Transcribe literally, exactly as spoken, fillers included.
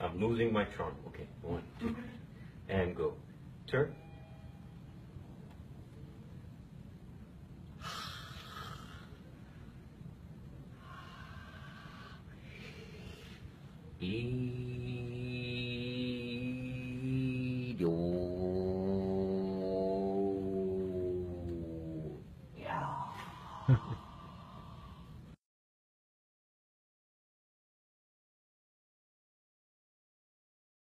I'm losing my charm. Okay, one, two, and go. Turn. E do. Yeah.